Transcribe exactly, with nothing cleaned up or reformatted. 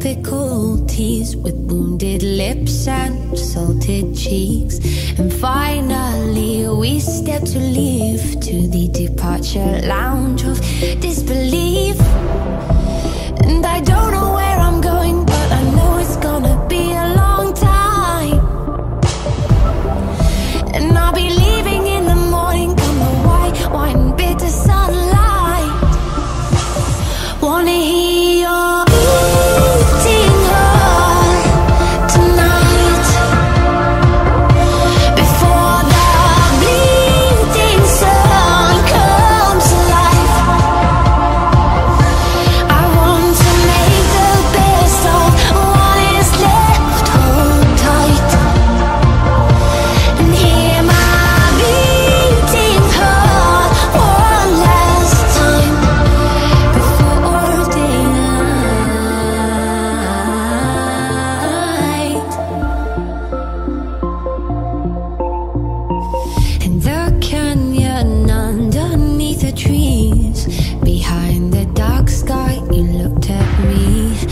difficulties with wounded lips and salted cheeks. And finally we step to leave to the departure lounge of disbelief. And I don't know where I'm going, but I know it's gonna be a long time. And I'll be leaving in the morning, come the white wine, bitter sunlight. Wanna hear your trees behind the dark sky. You looked at me